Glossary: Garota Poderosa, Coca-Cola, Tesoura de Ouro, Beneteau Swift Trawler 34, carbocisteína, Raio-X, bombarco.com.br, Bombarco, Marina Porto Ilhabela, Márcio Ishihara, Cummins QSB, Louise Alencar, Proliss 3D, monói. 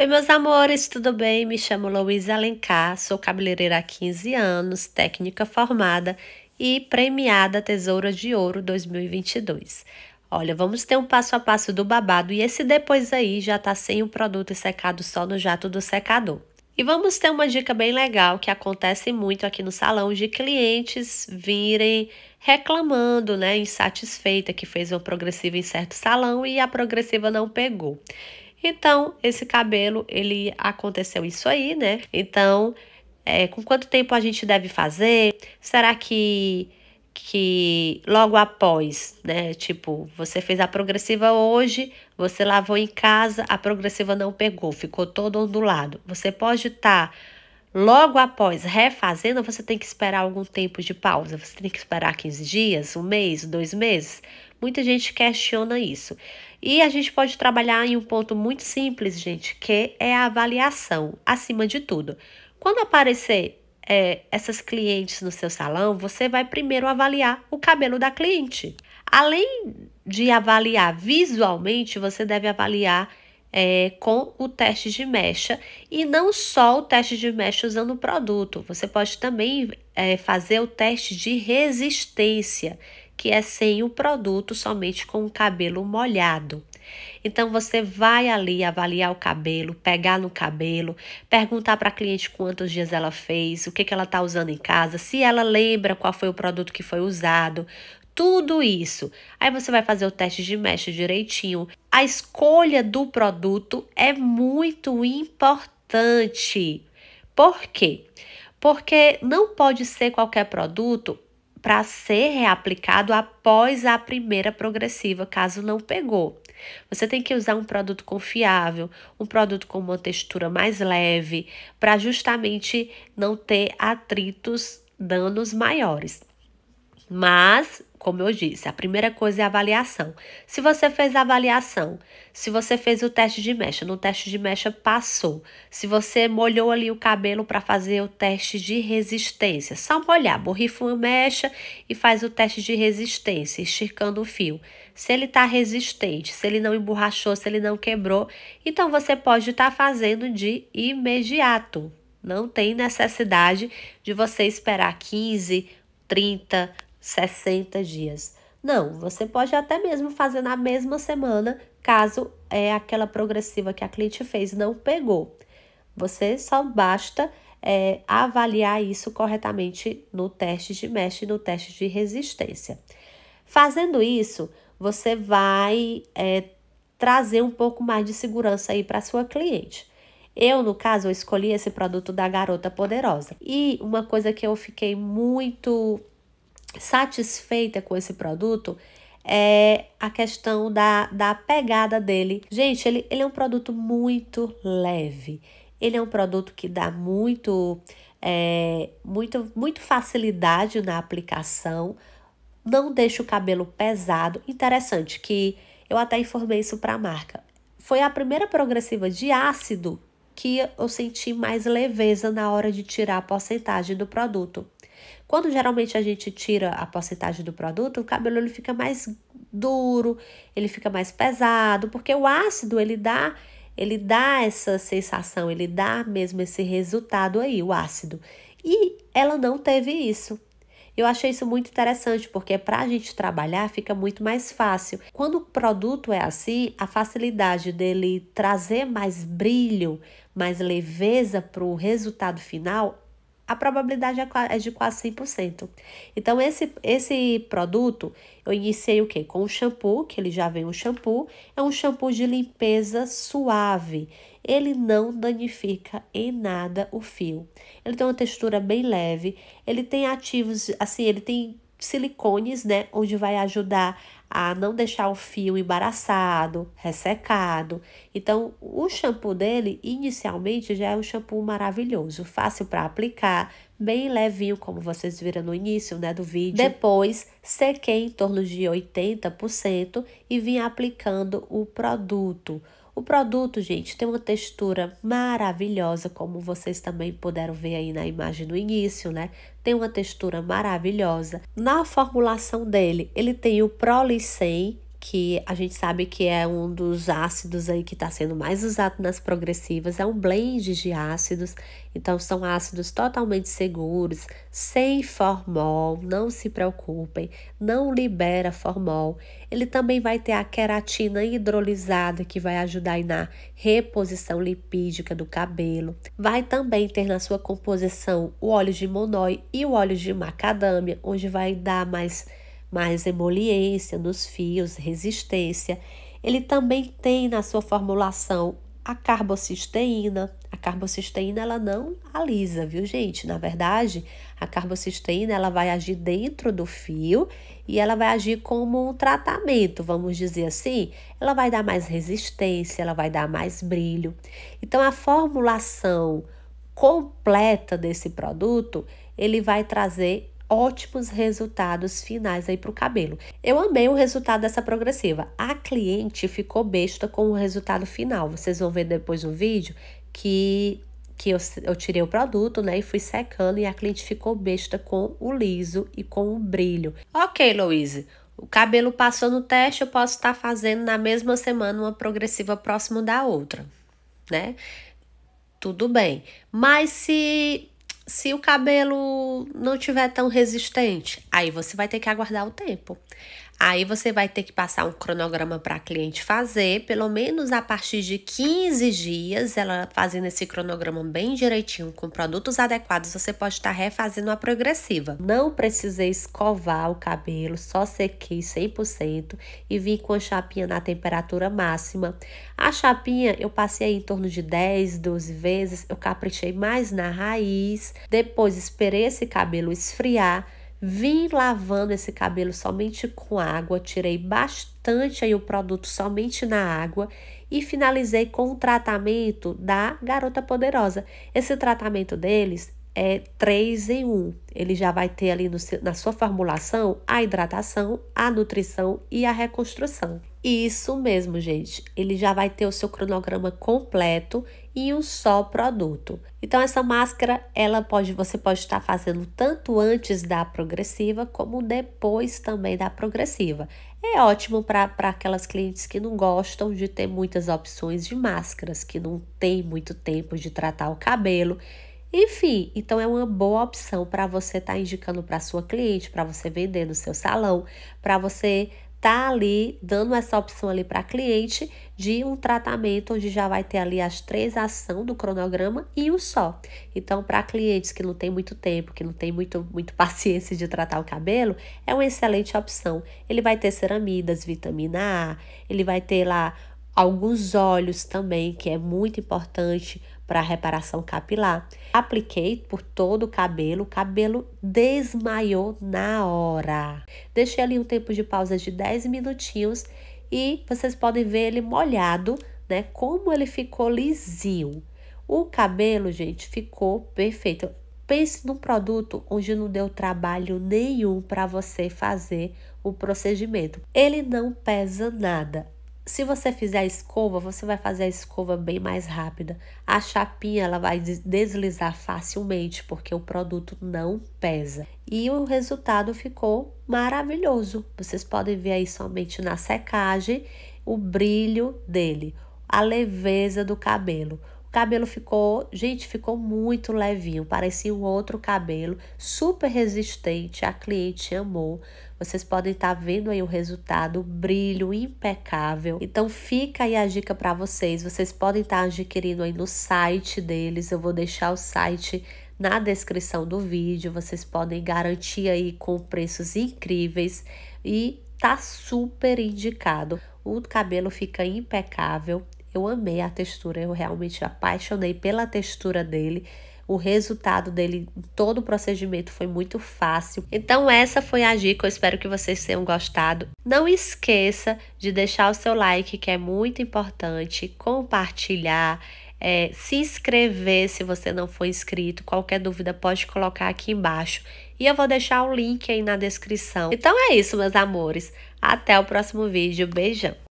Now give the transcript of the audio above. Oi, meus amores, tudo bem? Me chamo Louise Alencar, sou cabeleireira há 15 anos, técnica formada e premiada Tesoura de Ouro 2022. Olha, vamos ter um passo a passo do babado e esse depois aí já tá sem o produto secado só no jato do secador. E vamos ter uma dica bem legal que acontece muito aqui no salão de clientes virem reclamando, né, insatisfeita que fez uma progressiva em certo salão e a progressiva não pegou. Então, esse cabelo, ele aconteceu isso aí, né? Então, com quanto tempo a gente deve fazer? Será que logo após, né? Tipo, você fez a progressiva hoje, você lavou em casa, a progressiva não pegou, ficou todo ondulado. Você pode estar logo após refazendo, você tem que esperar algum tempo de pausa. Você tem que esperar 15 dias, um mês, 2 meses. Muita gente questiona isso. E a gente pode trabalhar em um ponto muito simples, gente, que é a avaliação, acima de tudo. Quando aparecer essas clientes no seu salão, você vai primeiro avaliar o cabelo da cliente. Além de avaliar visualmente, você deve avaliar com o teste de mecha. E não só o teste de mecha usando o produto. Você pode também fazer o teste de resistência, que é sem o produto, somente com o cabelo molhado. Então, você vai ali avaliar o cabelo, pegar no cabelo, perguntar para a cliente quantos dias ela fez, o que, ela está usando em casa, se ela lembra qual foi o produto que foi usado, tudo isso. Aí, você vai fazer o teste de mecha direitinho. A escolha do produto é muito importante. Por quê? Porque não pode ser qualquer produto para ser reaplicado após a primeira progressiva, caso não pegou. Você tem que usar um produto confiável, um produto com uma textura mais leve, para justamente não ter atritos, danos maiores. Mas, como eu disse, a primeira coisa é a avaliação. Se você fez a avaliação, se você fez o teste de mecha, no teste de mecha passou. Se você molhou ali o cabelo para fazer o teste de resistência, só molhar, borrifa uma mecha e faz o teste de resistência, esticando o fio. Se ele tá resistente, se ele não emborrachou, se ele não quebrou, então você pode estar fazendo de imediato. Não tem necessidade de você esperar 15, 30, 60 dias. Não, você pode até mesmo fazer na mesma semana, caso aquela progressiva que a cliente fez não pegou. Você só basta avaliar isso corretamente no teste de mecha e no teste de resistência. Fazendo isso, você vai trazer um pouco mais de segurança aí para sua cliente. Eu, no caso, eu escolhi esse produto da Garota Poderosa. E uma coisa que eu fiquei muito satisfeita com esse produto é a questão da pegada dele. Gente, ele é um produto muito leve. Ele é um produto que dá muito facilidade na aplicação. Não deixa o cabelo pesado. Interessante que eu até informei isso para a marca. Foi a primeira progressiva de ácido que eu senti mais leveza na hora de tirar a porcentagem do produto. Quando geralmente a gente tira a porcentagem do produto, o cabelo ele fica mais duro, ele fica mais pesado, porque o ácido ele dá essa sensação, ele dá mesmo esse resultado aí, o ácido. E ela não teve isso. Eu achei isso muito interessante, porque para a gente trabalhar fica muito mais fácil. Quando o produto é assim, a facilidade dele trazer mais brilho, mais leveza para o resultado final, a probabilidade é de quase 100%. Então, esse produto, eu iniciei o quê? Com o shampoo, que ele já vem um shampoo. É um shampoo de limpeza suave. Ele não danifica em nada o fio. Ele tem uma textura bem leve. Ele tem ativos, assim, ele tem silicones, né? Onde vai ajudar a não deixar o fio embaraçado, ressecado. Então, o shampoo dele, inicialmente, já é um shampoo maravilhoso, fácil para aplicar, bem levinho, como vocês viram no início, né, do vídeo. Depois, sequei em torno de 80% e vim aplicando o produto. O produto, gente, tem uma textura maravilhosa, como vocês também puderam ver aí na imagem no início, né? Tem uma textura maravilhosa. Na formulação dele, ele tem o Proliss 3D, que a gente sabe que é um dos ácidos aí que está sendo mais usado nas progressivas, é um blend de ácidos, então são ácidos totalmente seguros, sem formol, não se preocupem, não libera formol. Ele também vai ter a queratina hidrolisada, que vai ajudar aí na reposição lipídica do cabelo. Vai também ter na sua composição o óleo de monói e o óleo de macadâmia, onde vai dar mais emoliência nos fios, resistência. Ele também tem na sua formulação a carbocisteína. A carbocisteína, ela não alisa, viu, gente? Na verdade, a carbocisteína, ela vai agir dentro do fio e ela vai agir como um tratamento, vamos dizer assim. Ela vai dar mais resistência, ela vai dar mais brilho. Então, a formulação completa desse produto, ele vai trazer ótimos resultados finais aí para o cabelo. Eu amei o resultado dessa progressiva. A cliente ficou besta com o resultado final. Vocês vão ver depois no vídeo que eu tirei o produto, né? E fui secando e a cliente ficou besta com o liso e com o brilho. Ok, Louise. O cabelo passou no teste, eu posso estar fazendo na mesma semana uma progressiva próximo da outra, né? Tudo bem. Mas se o cabelo não tiver tão resistente, aí você vai ter que aguardar o tempo. Aí você vai ter que passar um cronograma para a cliente fazer, pelo menos a partir de 15 dias, ela fazendo esse cronograma bem direitinho, com produtos adequados, você pode estar refazendo a progressiva. Não precisei escovar o cabelo, só sequei 100% e vim com a chapinha na temperatura máxima. A chapinha eu passei em torno de 10, 12 vezes, eu caprichei mais na raiz, depois esperei esse cabelo esfriar. Vim lavando esse cabelo somente com água, tirei bastante aí o produto somente na água e finalizei com o tratamento da Garota Poderosa. Esse tratamento deles é 3 em 1. Ele já vai ter ali na sua formulação a hidratação, a nutrição e a reconstrução. Isso mesmo, gente. Ele já vai ter o seu cronograma completo em um só produto. Então, essa máscara, você pode estar fazendo tanto antes da progressiva, como depois também da progressiva. É ótimo para aquelas clientes que não gostam de ter muitas opções de máscaras, que não tem muito tempo de tratar o cabelo. Enfim, então é uma boa opção para você estar indicando para sua cliente, para você vender no seu salão, para você tá ali dando essa opção ali para cliente de um tratamento onde já vai ter ali as 3 ações do cronograma e um só. Então, para clientes que não tem muito tempo, que não tem muito paciência de tratar o cabelo, é uma excelente opção. Ele vai ter ceramidas, vitamina A, ele vai ter lá alguns óleos também, que é muito importante para a reparação capilar. Apliquei por todo o cabelo desmaiou na hora. Deixei ali um tempo de pausa de 10 minutinhos e vocês podem ver ele molhado, né? Como ele ficou lisinho. O cabelo, gente, ficou perfeito. Pense num produto onde não deu trabalho nenhum para você fazer o procedimento. Ele não pesa nada. Se você fizer a escova, você vai fazer a escova bem mais rápida. A chapinha, ela vai deslizar facilmente, porque o produto não pesa. E o resultado ficou maravilhoso. Vocês podem ver aí somente na secagem o brilho dele, a leveza do cabelo. O cabelo ficou, gente, ficou muito levinho, parecia um outro cabelo, super resistente, a cliente amou. Vocês podem estar vendo aí o resultado, o brilho impecável. Então fica aí a dica para vocês. Vocês podem estar adquirindo aí no site deles. Eu vou deixar o site na descrição do vídeo. Vocês podem garantir aí com preços incríveis e tá super indicado. O cabelo fica impecável. Eu amei a textura, eu realmente apaixonei pela textura dele. O resultado dele, todo o procedimento foi muito fácil. Então essa foi a dica, eu espero que vocês tenham gostado. Não esqueça de deixar o seu like, que é muito importante, compartilhar, se inscrever se você não for inscrito. Qualquer dúvida pode colocar aqui embaixo. E eu vou deixar o link aí na descrição. Então é isso, meus amores. Até o próximo vídeo, beijão!